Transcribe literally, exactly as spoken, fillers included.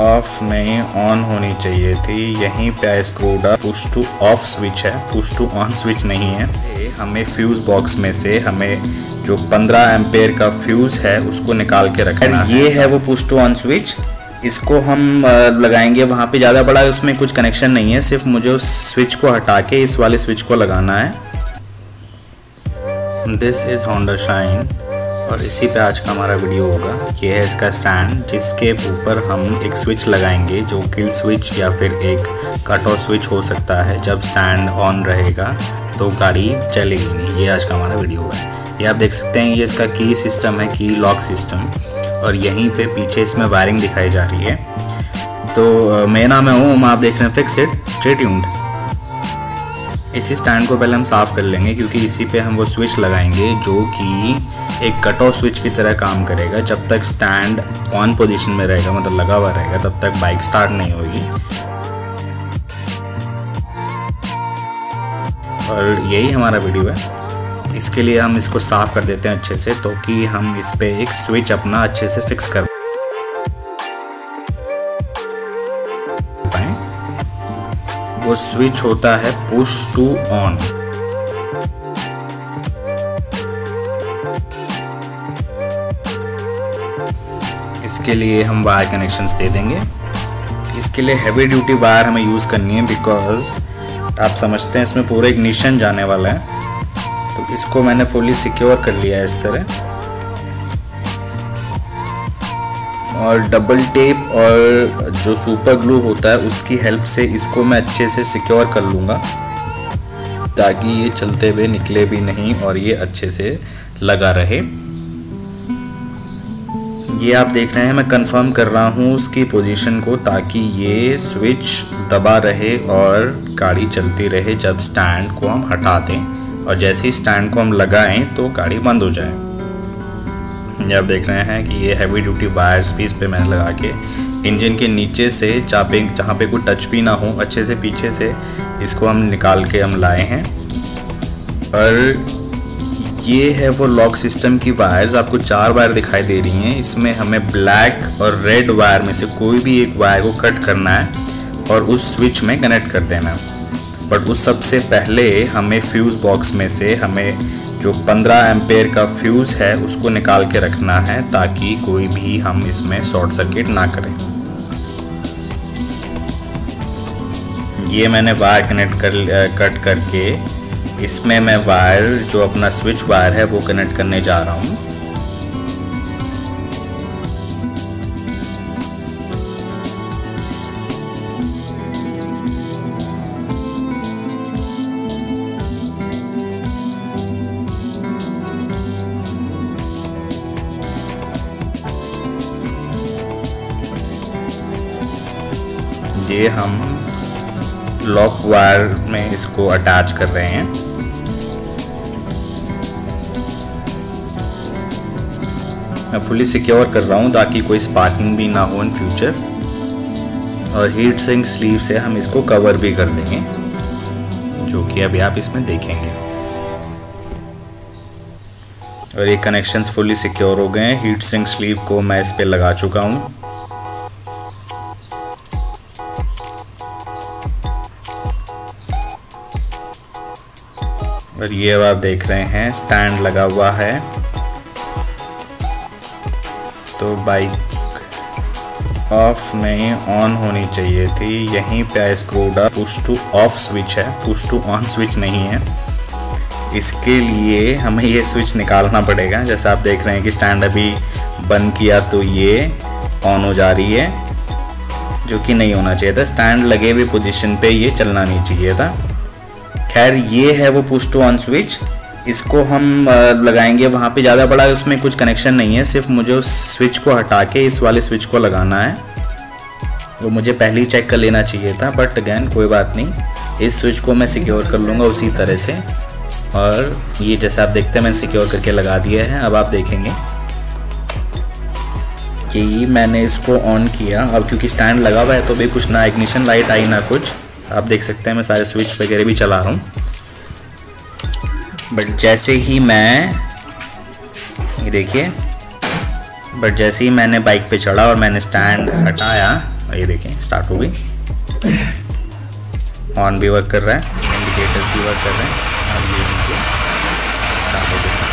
Of नहीं on होनी चाहिए थी। यहीं पे screwdriver push to off switch है, पुश टू ऑन स्विच नहीं है। हमें फ्यूज़ बॉक्स में से हमें जो पंद्रह एम्पेयर का फ्यूज़ है उसको निकाल के रखना है। ये है वो पुश टू ऑन स्विच, इसको हम लगाएंगे वहाँ पे। ज़्यादा बड़ा उसमें कुछ कनेक्शन नहीं है, सिर्फ मुझे उस स्विच को हटा के इस वाले स्विच को लगाना है। दिस इज़ होंडा शाइन और इसी पे आज का हमारा वीडियो होगा। ये है इसका स्टैंड जिसके ऊपर हम एक स्विच लगाएंगे जो किल स्विच या फिर एक कट ऑफ स्विच हो सकता है। जब स्टैंड ऑन रहेगा तो गाड़ी चलेगी नहीं। ये आज का हमारा वीडियो है। ये आप देख सकते हैं, ये इसका की सिस्टम है, की लॉक सिस्टम। और यहीं पे पीछे इसमें वायरिंग दिखाई जा रही है। तो मेरा नाम है ओम, आप देख रहे हैं फिक्सिट। Stay tuned. इसी स्टैंड को पहले हम साफ़ कर लेंगे क्योंकि इसी पे हम वो स्विच लगाएंगे जो कि एक कट ऑफ स्विच की तरह काम करेगा। जब तक स्टैंड ऑन पोजीशन में रहेगा, मतलब लगा हुआ रहेगा, तब तक बाइक स्टार्ट नहीं होगी। और यही हमारा वीडियो है। इसके लिए हम इसको साफ़ कर देते हैं अच्छे से, तो कि हम इस पे एक स्विच अपना अच्छे से फिक्स कर पाएँ। वो स्विच होता है पुश टू ऑन। इसके लिए हम वायर कनेक्शंस दे देंगे। इसके लिए हैवी ड्यूटी वायर हमें यूज़ करनी है, बिकॉज़ आप समझते हैं इसमें पूरा इग्निशन जाने वाला है। तो इसको मैंने फुली सिक्योर कर लिया है इस तरह। और डबल टेप और जो सुपर ग्लू होता है उसकी हेल्प से इसको मैं अच्छे से सिक्योर कर लूँगा ताकि ये चलते हुए निकले भी नहीं और ये अच्छे से लगा रहे। ये आप देख रहे हैं, मैं कंफर्म कर रहा हूँ उसकी पोजीशन को ताकि ये स्विच दबा रहे और गाड़ी चलती रहे जब स्टैंड को हम हटा दें। और जैसे ही स्टैंड को हम लगाएं तो गाड़ी बंद हो जाए। ये आप देख रहे हैं कि ये हैवी ड्यूटी वायर्स भी इस पर मैंने लगा के इंजन के नीचे से जहाँ पे जहाँ पे कोई टच भी ना हो, अच्छे से पीछे से इसको हम निकाल के हम लाए हैं। और ये है वो लॉक सिस्टम की वायर्स। आपको चार वायर दिखाई दे रही हैं। इसमें हमें ब्लैक और रेड वायर में से कोई भी एक वायर को कट करना है और उस स्विच में कनेक्ट कर देना है। बट उस सबसे पहले हमें फ्यूज़ बॉक्स में से हमें जो पंद्रह एम्पेयर का फ्यूज़ है उसको निकाल के रखना है ताकि कोई भी हम इसमें शॉर्ट सर्किट ना करें। ये मैंने वायर कनेक्ट कर कट करके इसमें मैं वायर जो अपना स्विच वायर है वो कनेक्ट करने जा रहा हूँ। ये हम लॉक वायर में इसको अटैच कर रहे हैं। मैं फुली सिक्योर कर रहा हूँ ताकि कोई स्पार्किंग भी ना हो इन फ्यूचर। और हीट सिंक स्लीव से हम इसको कवर भी कर देंगे जो कि अभी आप इसमें देखेंगे। और ये कनेक्शंस फुली सिक्योर हो गए हैं। हीट सिंक स्लीव को मैं इस पे लगा चुका हूँ। और ये अब आप देख रहे हैं स्टैंड लगा हुआ है तो बाइक ऑफ नहीं ऑन होनी चाहिए थी। यहीं पे screwdriver push to off switch है, पुश टू ऑन स्विच नहीं है। इसके लिए हमें ये स्विच निकालना पड़ेगा। जैसे आप देख रहे हैं कि स्टैंड अभी बंद किया तो ये ऑन हो जा रही है जो कि नहीं होना चाहिए था। स्टैंड लगे हुए पोजीशन पे ये चलना नहीं चाहिए था। खैर, ये है वो पुश टू ऑन स्विच। इसको हम लगाएंगे वहाँ पे। ज़्यादा बड़ा उसमें कुछ कनेक्शन नहीं है, सिर्फ मुझे उस स्विच को हटा के इस वाले स्विच को लगाना है। वो मुझे पहले ही चेक कर लेना चाहिए था, बट अगेन कोई बात नहीं। इस स्विच को मैं सिक्योर कर लूँगा उसी तरह से। और ये जैसे आप देखते हैं मैंने सिक्योर करके लगा दिया है। अब आप देखेंगे कि मैंने इसको ऑन किया। अब क्योंकि स्टैंड लगा हुआ है तो भी कुछ ना इग्निशन लाइट आई ना कुछ। आप देख सकते हैं मैं सारे स्विच वगैरह भी चला रहा हूँ। बट जैसे ही मैं ये देखिए बट जैसे ही मैंने बाइक पे चढ़ा और मैंने स्टैंड हटाया और ये देखें स्टार्ट हो गई, ऑन भी वर्क कर रहा है, इंडिकेटर्स भी वर्क कर रहे हैं और ये नीचे स्टार्ट हो गया।